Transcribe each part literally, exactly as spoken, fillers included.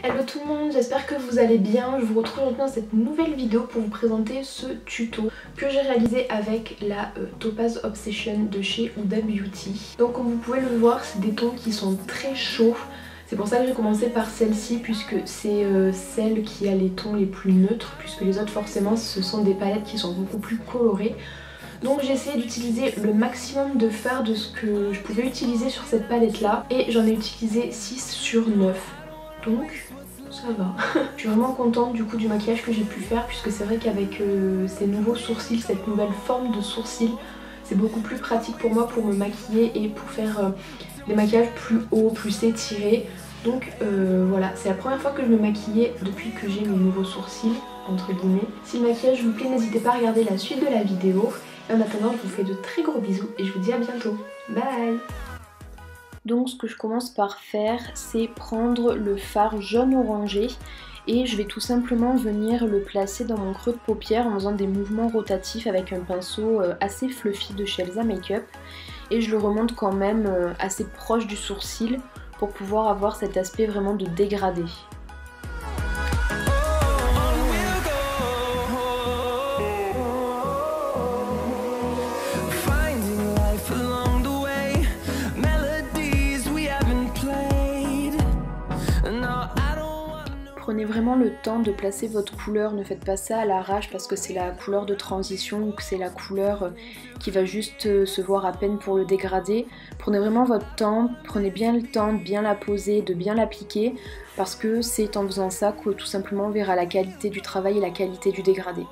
Hello tout le monde, j'espère que vous allez bien. Je vous retrouve maintenant dans cette nouvelle vidéo pour vous présenter ce tuto que j'ai réalisé avec la euh, Topaz Obsession de chez Huda Beauty. Donc comme vous pouvez le voir, c'est des tons qui sont très chauds. C'est pour ça que j'ai commencé par celle-ci puisque c'est euh, celle qui a les tons les plus neutres, puisque les autres forcément ce sont des palettes qui sont beaucoup plus colorées. Donc j'ai essayé d'utiliser le maximum de fards de ce que je pouvais utiliser sur cette palette là, et j'en ai utilisé six sur neuf. Donc ça va. Je suis vraiment contente du coup du maquillage que j'ai pu faire, puisque c'est vrai qu'avec euh, ces nouveaux sourcils, cette nouvelle forme de sourcils, c'est beaucoup plus pratique pour moi pour me maquiller et pour faire euh, des maquillages plus hauts, plus étirés. Donc euh, voilà, c'est la première fois que je me maquillais depuis que j'ai mes nouveaux sourcils, entre guillemets. Si le maquillage vous plaît, n'hésitez pas à regarder la suite de la vidéo. Et en attendant, je vous fais de très gros bisous et je vous dis à bientôt. Bye! Donc ce que je commence par faire, c'est prendre le fard jaune orangé et je vais tout simplement venir le placer dans mon creux de paupière en faisant des mouvements rotatifs avec un pinceau assez fluffy de Shelza Makeup, et je le remonte quand même assez proche du sourcil pour pouvoir avoir cet aspect vraiment de dégradé. Prenez vraiment le temps de placer votre couleur, ne faites pas ça à l'arrache parce que c'est la couleur de transition ou que c'est la couleur qui va juste se voir à peine pour le dégrader. Prenez vraiment votre temps, prenez bien le temps de bien la poser, de bien l'appliquer, parce que c'est en faisant ça que tout simplement on verra la qualité du travail et la qualité du dégradé.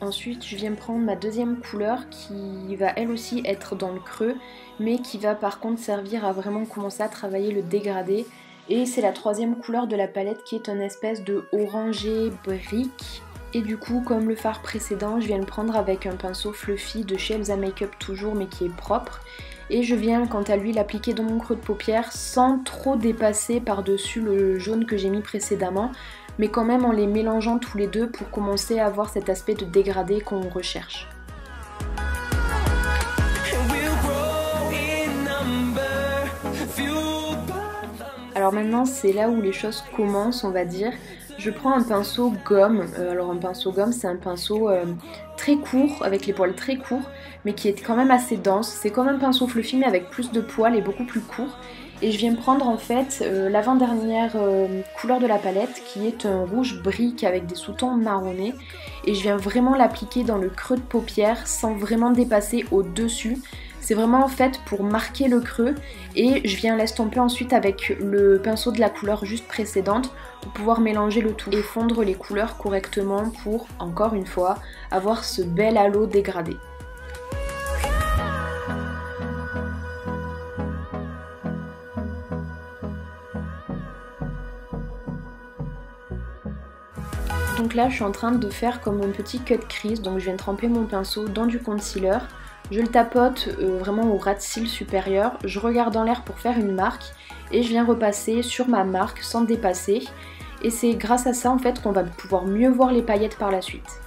Ensuite, je viens prendre ma deuxième couleur qui va elle aussi être dans le creux, mais qui va par contre servir à vraiment commencer à travailler le dégradé. Et c'est la troisième couleur de la palette qui est une espèce de orangé brique. Et du coup, comme le fard précédent, je viens le prendre avec un pinceau fluffy de chez Elsa Makeup toujours, mais qui est propre. Et je viens quant à lui l'appliquer dans mon creux de paupière sans trop dépasser par-dessus le jaune que j'ai mis précédemment, mais quand même en les mélangeant tous les deux pour commencer à avoir cet aspect de dégradé qu'on recherche. Alors maintenant c'est là où les choses commencent, on va dire. Je prends un pinceau gomme, alors un pinceau gomme c'est un pinceau euh, très court, avec les poils très courts, mais qui est quand même assez dense. C'est comme un pinceau fluffy mais avec plus de poils et beaucoup plus court. Et je viens prendre en fait euh, l'avant-dernière euh, couleur de la palette qui est un rouge brique avec des sous-tons marronnés, et je viens vraiment l'appliquer dans le creux de paupière sans vraiment dépasser au-dessus. C'est vraiment en fait pour marquer le creux, et je viens l'estomper ensuite avec le pinceau de la couleur juste précédente pour pouvoir mélanger le tout et fondre les couleurs correctement pour, encore une fois, avoir ce bel halo dégradé. Donc là je suis en train de faire comme un petit cut crease, donc je viens tremper mon pinceau dans du concealer, je le tapote euh, vraiment au ras de cils supérieur, je regarde en l'air pour faire une marque et je viens repasser sur ma marque sans dépasser, et c'est grâce à ça en fait qu'on va pouvoir mieux voir les paillettes par la suite.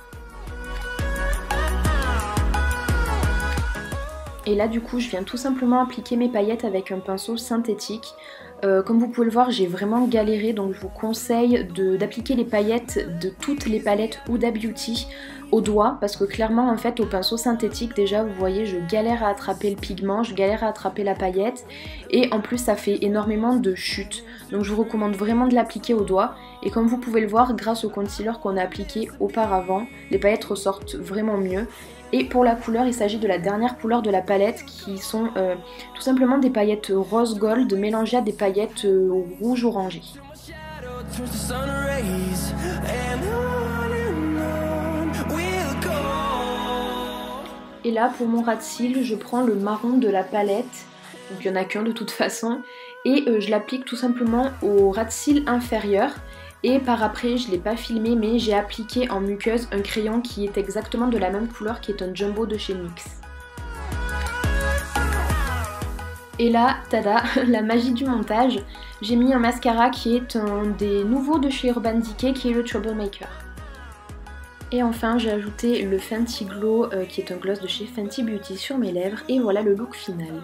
Et là du coup je viens tout simplement appliquer mes paillettes avec un pinceau synthétique. Euh, comme vous pouvez le voir, j'ai vraiment galéré, donc je vous conseille d'appliquer les paillettes de toutes les palettes Huda Beauty au doigt, parce que clairement en fait au pinceau synthétique déjà vous voyez je galère à attraper le pigment, je galère à attraper la paillette, et en plus ça fait énormément de chutes, donc je vous recommande vraiment de l'appliquer au doigt. Et comme vous pouvez le voir, grâce au concealer qu'on a appliqué auparavant, les paillettes ressortent vraiment mieux. Et pour la couleur, il s'agit de la dernière couleur de la palette qui sont euh, tout simplement des paillettes rose gold mélangées à des paillettes euh, rouge orangé. Et là pour mon ras de cils, je prends le marron de la palette, donc il n'y en a qu'un de toute façon, et euh, je l'applique tout simplement au ras de cils inférieur. Et par après, je ne l'ai pas filmé, mais j'ai appliqué en muqueuse un crayon qui est exactement de la même couleur, qui est un jumbo de chez N Y X. Et là, tada, la magie du montage, j'ai mis un mascara qui est un des nouveaux de chez Urban Decay, qui est le Troublemaker. Et enfin, j'ai ajouté le Fenty Glow, euh, qui est un gloss de chez Fenty Beauty sur mes lèvres, et voilà le look final.